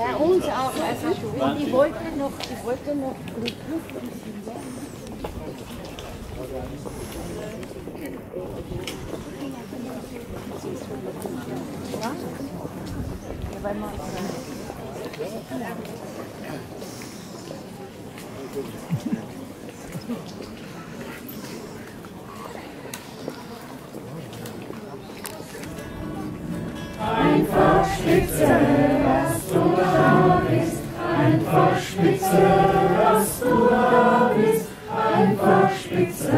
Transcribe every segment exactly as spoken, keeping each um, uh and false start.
Bei uns auch, also und ich wollte noch, ich wollte noch Glück und Silber. Einfach Spitze, dass du da bist. Einfach Spitze, dass du da bist. Einfach Spitze,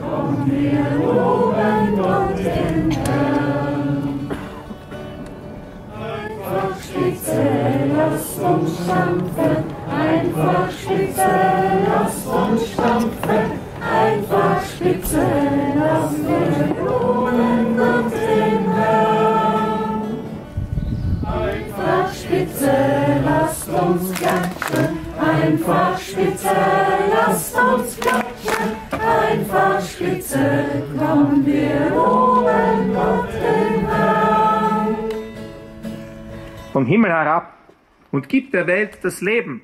komm, wir loben Gott den Herrn. Einfach Spitze, lass uns stampfen. Einfach Spitze, lass uns stampfen. Einfach Spitze, lass wir loben Gott den Herrn. Einfach Spitze, lasst uns klatschen. Einfach Spitze, lasst uns klatschen. Einfach Spitze, kommen wir oben auf den Herrn. Vom Himmel herab und gib der Welt das Leben.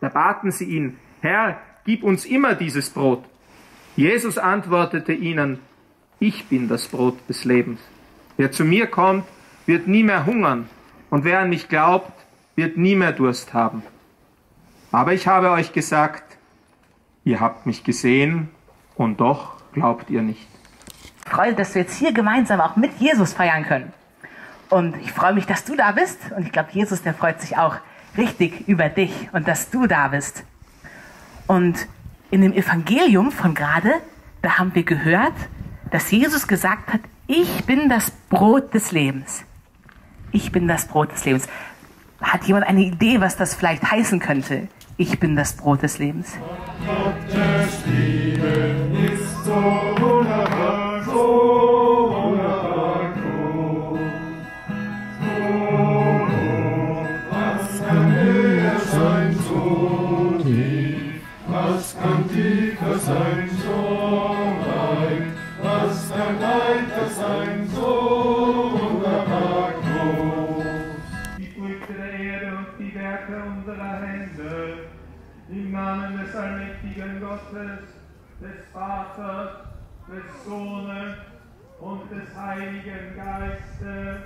Da baten sie ihn, Herr, gib uns immer dieses Brot. Jesus antwortete ihnen, ich bin das Brot des Lebens. Wer zu mir kommt, wird nie mehr hungern. Und wer an mich glaubt, wird nie mehr Durst haben. Aber ich habe euch gesagt, ihr habt mich gesehen und doch glaubt ihr nicht. Ich freue mich, dass wir jetzt hier gemeinsam auch mit Jesus feiern können. Und ich freue mich, dass du da bist. Und ich glaube, Jesus, der freut sich auch richtig über dich und dass du da bist. Und in dem Evangelium von gerade, da haben wir gehört, dass Jesus gesagt hat, ich bin das Brot des Lebens. Ich bin das Brot des Lebens. Hat jemand eine Idee, was das vielleicht heißen könnte? Ich bin das Brot des Lebens. Gottes Liebe ist so wunderbar, so wunderbar groß. So, was kann höher sein, so tief? Was kann tiefer sein, so weit? Was kann weiter sein, so wunderbar groß? Unserer Hände, im Namen des allmächtigen Gottes, des Vaters, des Sohnes und des Heiligen Geistes,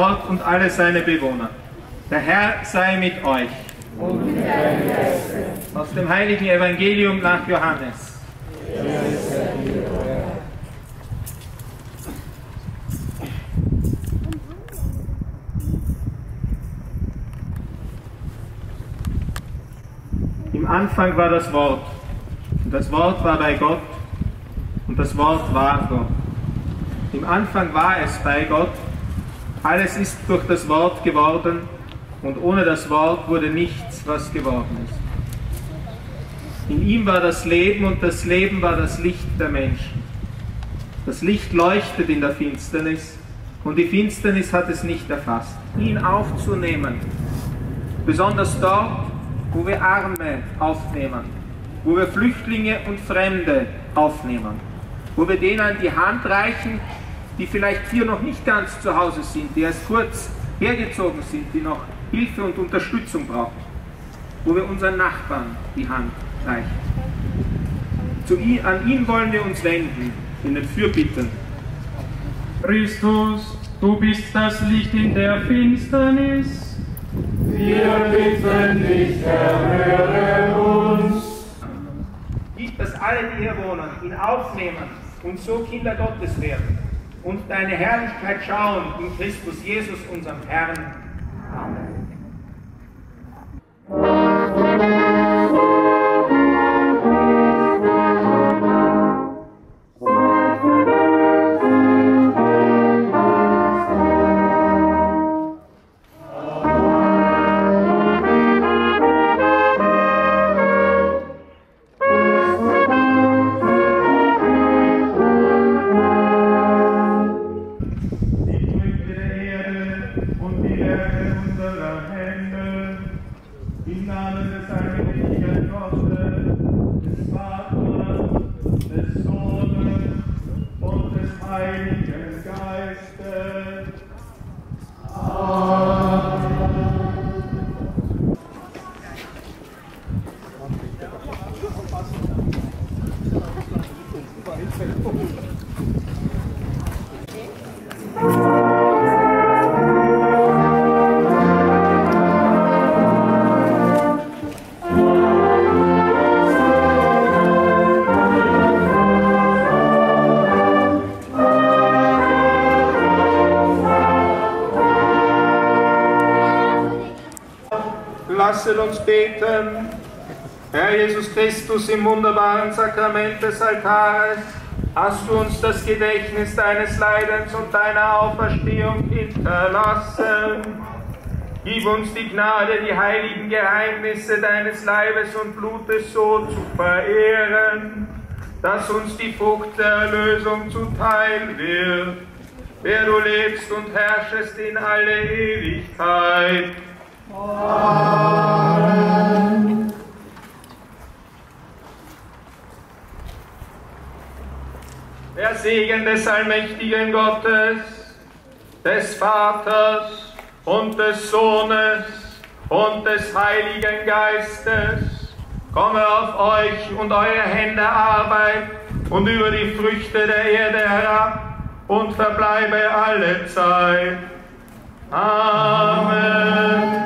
Ort und alle seine Bewohner. Der Herr sei mit euch. Und mit deinem Geiste. Aus dem heiligen Evangelium nach Johannes. Im Anfang war das Wort, und das Wort war bei Gott, und das Wort war Gott. Im Anfang war es bei Gott, alles ist durch das Wort geworden, und ohne das Wort wurde nichts, was geworden ist. In ihm war das Leben, und das Leben war das Licht der Menschen. Das Licht leuchtet in der Finsternis, und die Finsternis hat es nicht erfasst. Ihn aufzunehmen, besonders dort, wo wir Arme aufnehmen, wo wir Flüchtlinge und Fremde aufnehmen, wo wir denen die Hand reichen, die vielleicht hier noch nicht ganz zu Hause sind, die erst kurz hergezogen sind, die noch Hilfe und Unterstützung brauchen, wo wir unseren Nachbarn die Hand reichen. Zu ihm, an ihn wollen wir uns wenden, in den Fürbitten. Christus, du bist das Licht in der Finsternis. Wir bitten dich, erhöre uns. Gib, dass alle, die hier wohnen, ihn aufnehmen und so Kinder Gottes werden und deine Herrlichkeit schauen in Christus Jesus, unserem Herrn. Amen. Lasset uns beten. Herr Jesus Christus, im wunderbaren Sakrament des Altares hast du uns das Gedächtnis deines Leidens und deiner Auferstehung hinterlassen. Gib uns die Gnade, die heiligen Geheimnisse deines Leibes und Blutes so zu verehren, dass uns die Frucht der Erlösung zuteil wird, der du lebst und herrschest in alle Ewigkeit. Amen. Der Segen des allmächtigen Gottes, des Vaters und des Sohnes und des Heiligen Geistes komme auf euch und eure Hände Arbeit und über die Früchte der Erde herab und verbleibe alle Zeit. Amen.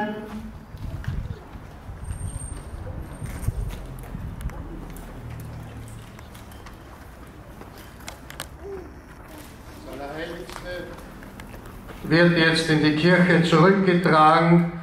Wird jetzt in die Kirche zurückgetragen